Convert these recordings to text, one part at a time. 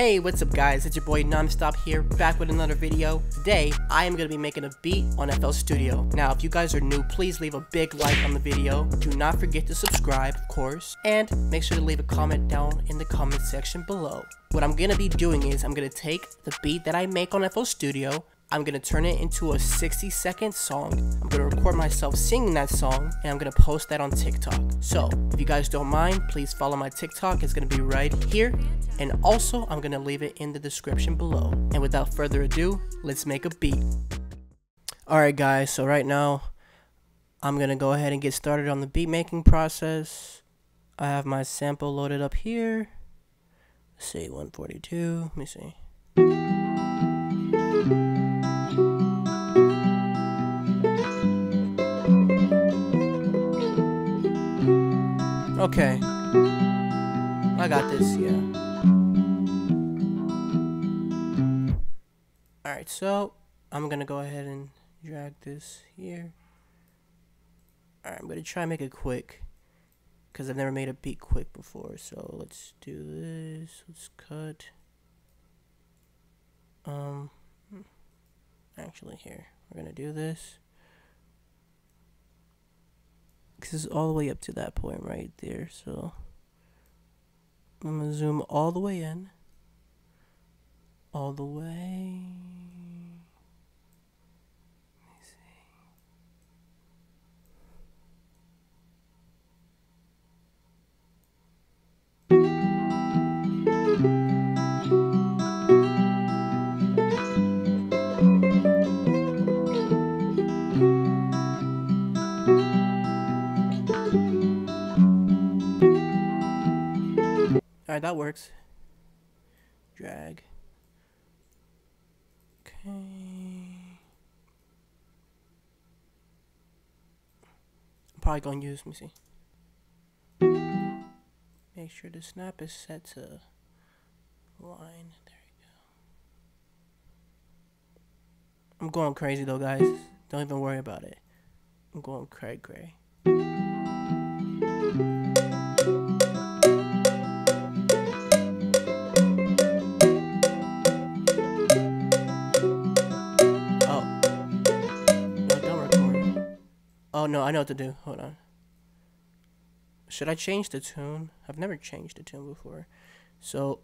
Hey, what's up guys, it's your boy Nonstop here, back with another video. Today, I am going to be making a beat on FL Studio. Now, if you guys are new, please leave a big like on the video. Do not forget to subscribe, of course, and make sure to leave a comment down in the comment section below. What I'm going to be doing is I'm going to take the beat that I make on FL Studio, I'm going to turn it into a 60-second song. I'm going to record myself singing that song, and I'm going to post that on TikTok. So, if you guys don't mind, please follow my TikTok. It's going to be right here. And also, I'm going to leave it in the description below. And without further ado, let's make a beat. Alright guys, so right now, I'm going to go ahead and get started on the beat making process. I have my sample loaded up here. Let's see, 142. Let me see. Okay, I got this, yeah. Alright, so I'm gonna go ahead and drag this here. Alright, I'm gonna try and make it quick, because I've never made a beat quick before, so let's do this, let's cut. Actually here, we're gonna do this. This is all the way up to that point right there, so I'm gonna zoom all the way in, all the way. Let me see. Alright, that works. Drag. Okay. I'm probably gonna use, let me see. Make sure the snap is set to line. There you go. I'm going crazy though, guys. Don't even worry about it. I'm going cray-cray. Oh no, I know what to do. Hold on. Should I change the tune? I've never changed the tune before. So,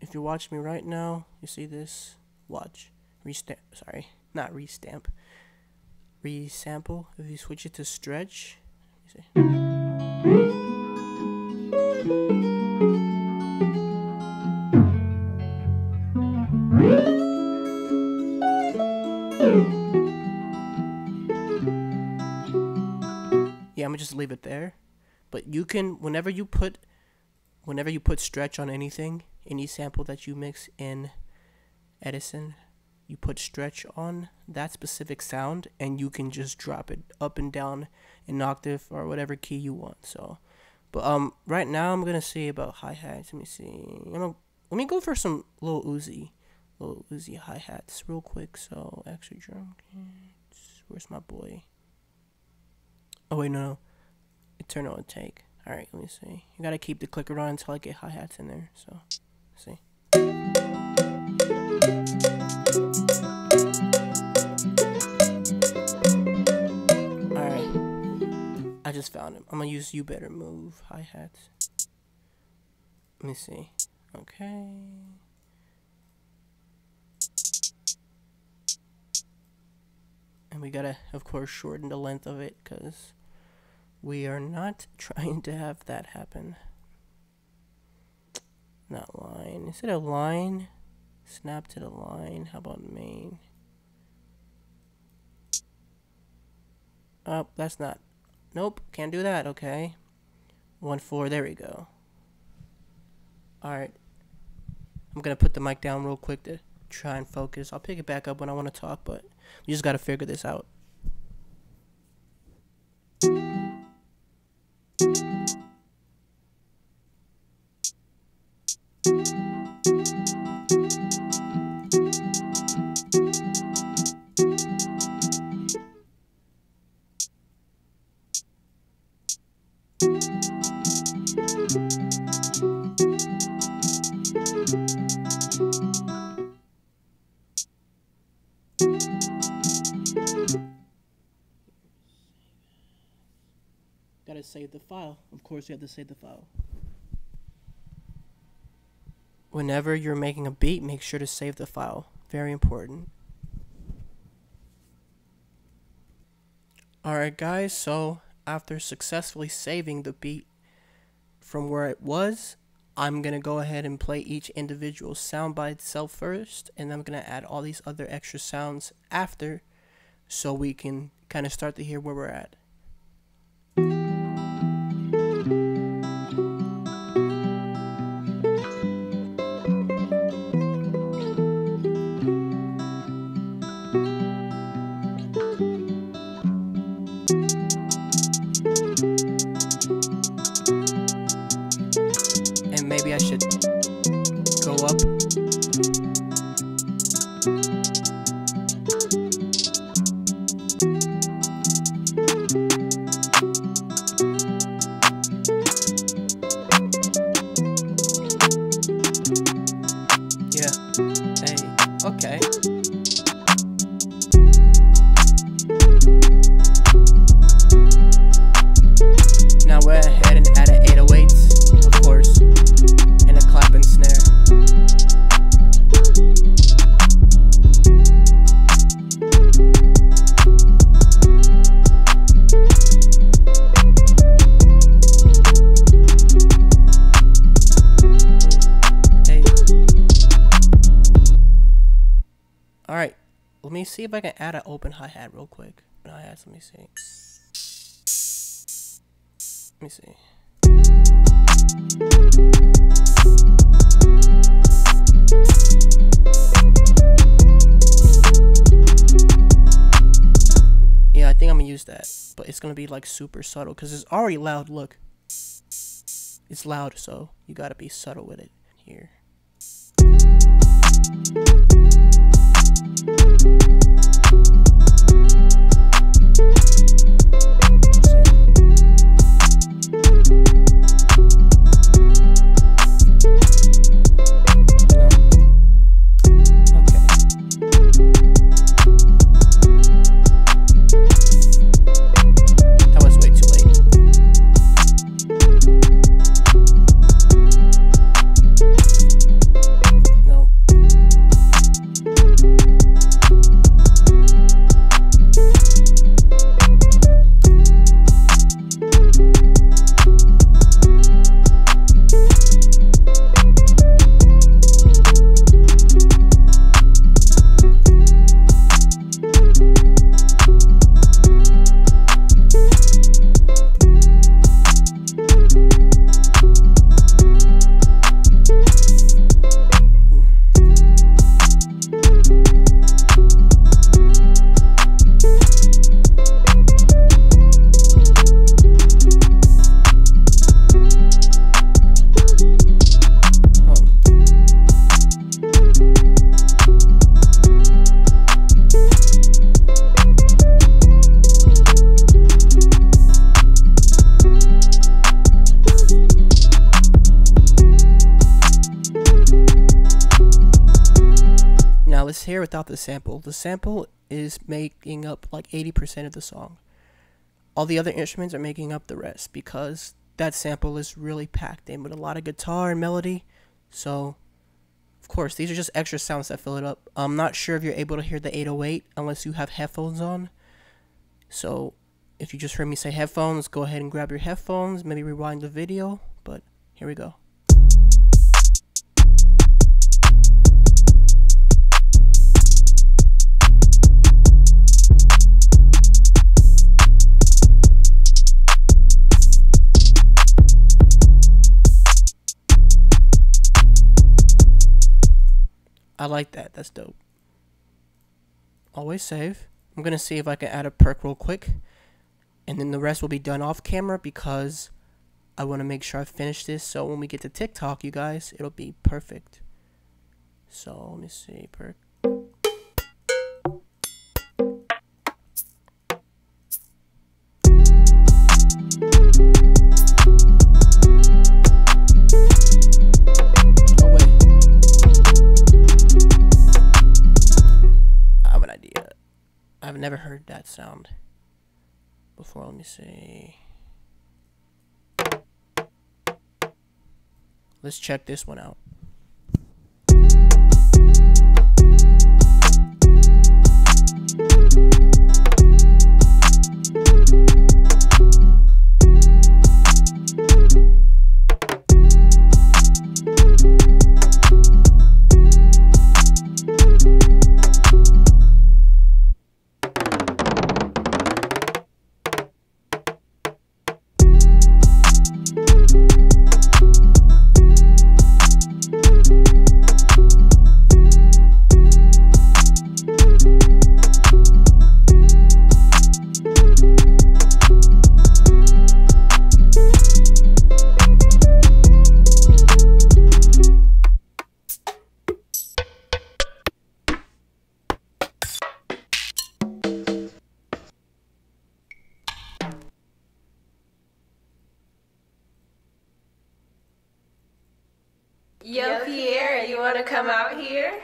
if you watch me right now, you see this? Watch. Restamp. Sorry, not restamp. Resample. If you switch it to stretch. You see? I'm gonna just leave it there, but you can, whenever you put stretch on anything, any sample that you mix in Edison, you put stretch on that specific sound and you can just drop it up and down an octave or whatever key you want. So, but right now I'm gonna see about hi-hats. Let me see. Let me go for some Lil Uzi hi-hats real quick. So extra drum kits. Where's my boy? Oh wait, no. Eternal and take. Alright, let me see. You gotta keep the clicker on until I get hi-hats in there, so let's see. Alright. I just found him. I'm gonna use You Better Move hi-hats. Let me see. Okay. And we gotta, of course, shorten the length of it, because we are not trying to have that happen. Not line. Instead of line, snap to the line. How about main? Oh, that's not. Nope, can't do that. Okay. 1-4. There we go. Alright. I'm going to put the mic down real quick to try and focus. I'll pick it back up when I want to talk, but we just got to figure this out. save the file. Of course you have to save the file. Whenever you're making a beat, make sure to save the file. Very important. Alright guys, so after successfully saving the beat from where it was, I'm going to go ahead and play each individual sound by itself first, and I'm going to add all these other extra sounds after so we can kind of start to hear where we're at. Maybe I should go up. Yeah. Hey. Okay. Now we're ahead and add an 808s, of course. And a clap and snare. Hey. Alright, let me see if I can add an open hi-hat real quick. No hi-hats, let me see. Let me see. Yeah, I think I'm gonna use that, but it's gonna be like super subtle because it's already loud. Look, it's loud, so you gotta be subtle with it here. Let's hear without the sample. The sample is making up like 80% of the song. All the other instruments are making up the rest because that sample is really packed in with a lot of guitar and melody. So, of course, these are just extra sounds that fill it up. I'm not sure if you're able to hear the 808 unless you have headphones on. So, if you just heard me say headphones, go ahead and grab your headphones, maybe rewind the video, but here we go. I like that. That's dope. Always save. I'm going to see if I can add a perk real quick. And then the rest will be done off camera because I want to make sure I finish this. So when we get to TikTok, you guys, it'll be perfect. So let me see. Perk. I've never heard that sound before. Let me see. Let's check this one out. Yo, Pierre, you want to come out here?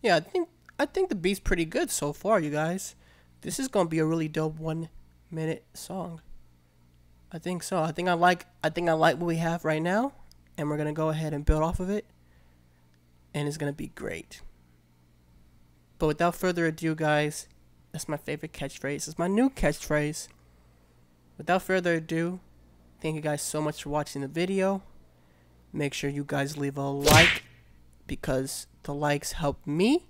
Yeah, I think the beat's pretty good so far, you guys. This is gonna be a really dope 1 minute song. I think so. I think I like what we have right now, and we're gonna go ahead and build off of it, and it's gonna be great. But without further ado, guys, that's my favorite catchphrase. It's my new catchphrase. Without further ado, thank you guys so much for watching the video. Make sure you guys leave a like, because the likes help me,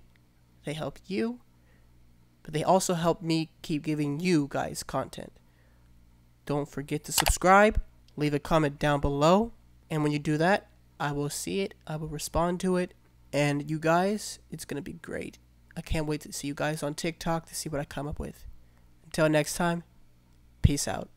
they help you, but they also help me keep giving you guys content. Don't forget to subscribe, leave a comment down below, and when you do that, I will see it, I will respond to it, and you guys, it's going to be great. I can't wait to see you guys on TikTok to see what I come up with. Until next time, peace out.